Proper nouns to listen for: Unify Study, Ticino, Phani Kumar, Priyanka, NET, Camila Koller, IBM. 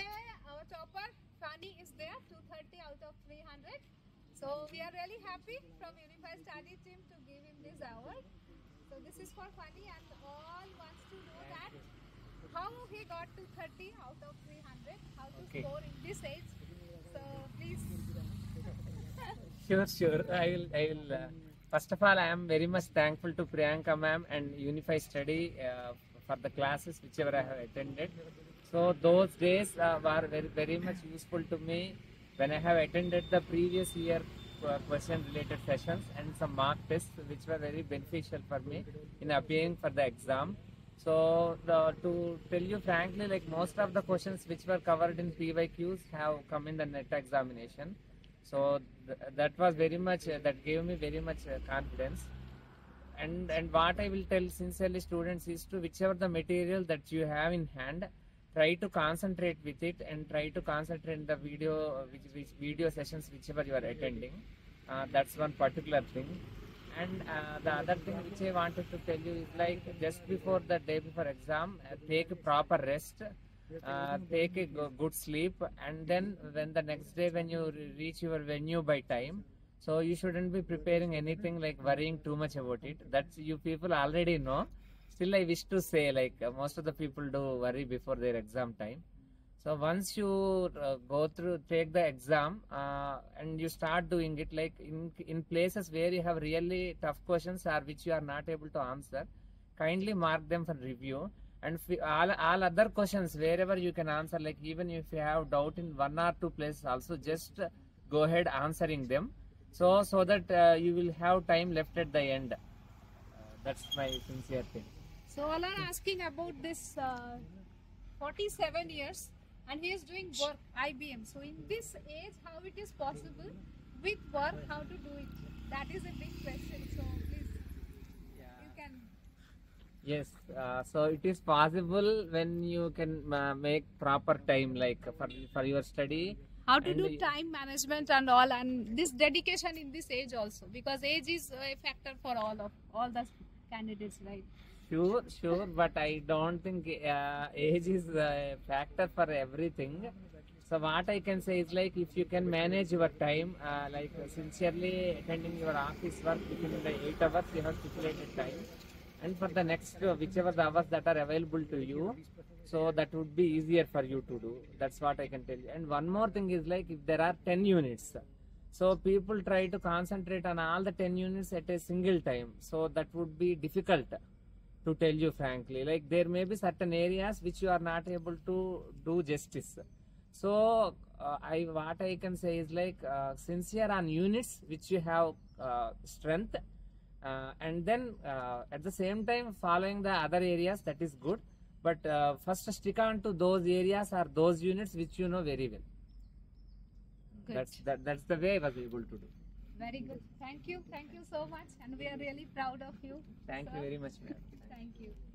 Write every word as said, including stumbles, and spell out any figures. today our topper Fani is there, two thirty out of three hundred. So we are really happy from Unify Study team to give him this award. So this is for Fani, and all wants to know that how he got two thirty out of three hundred, how to okay. score in this age. So please. Sure, sure. I will. I will. Uh, first of all, I am very much thankful to Priyanka ma'am and Unify Study uh, for the classes whichever I have attended. So those days uh, were very, very much useful to me when I have attended the previous year question related sessions and some mark tests which were very beneficial for me in applying for the exam. So the, to tell you frankly, like most of the questions which were covered in P Y Qs have come in the NET examination. So th that was very much, uh, that gave me very much uh, confidence. And, and what I will tell sincerely students is to whichever the material that you have in hand, try to concentrate with it and try to concentrate in the video, which, which video sessions whichever you are attending. Uh, that's one particular thing. And uh, the other thing which I wanted to tell you is like just before the day before exam, uh, take a proper rest, uh, take a good sleep, and then when the next day when you reach your venue by time, so you shouldn't be preparing anything like worrying too much about it. That's you people already know. Still I wish to say like uh, most of the people do worry before their exam time. So once you uh, go through, take the exam uh, and you start doing it, like in, in places where you have really tough questions or which you are not able to answer, kindly mark them for review. And all, all other questions wherever you can answer, like even if you have doubt in one or two places also, just go ahead answering them. So, so that uh, you will have time left at the end. Uh, that's my sincere thing. So all are asking about this uh, forty-seven years. And he is doing work, I B M. So in this age, how it is possible with work, how to do it? That is a big question. So please, yeah. you can. Yes, uh, so it is possible when you can uh, make proper time, like for, for your study. How to and do time management and all, and this dedication in this age also, because age is a factor for all of all the candidates, right? Sure, sure, but I don't think uh, age is a factor for everything. So what I can say is like if you can manage your time, uh, like sincerely attending your office work within the eight hours, you have stipulated time. And for the next, uh, whichever the hours that are available to you, so that would be easier for you to do. That's what I can tell you. And one more thing is like if there are ten units, so people try to concentrate on all the ten units at a single time. So that would be difficult. To tell you frankly, like there may be certain areas which you are not able to do justice. So uh, I what I can say is like uh, sincere on units which you have uh, strength, uh, and then uh, at the same time following the other areas, that is good. But uh, first stick on to those areas or those units which you know very well. Good. That's that, that's the way I was able to do. Very good. Thank you. Thank you so much. And we are really proud of you. Thank you very much, ma'am. Thank you.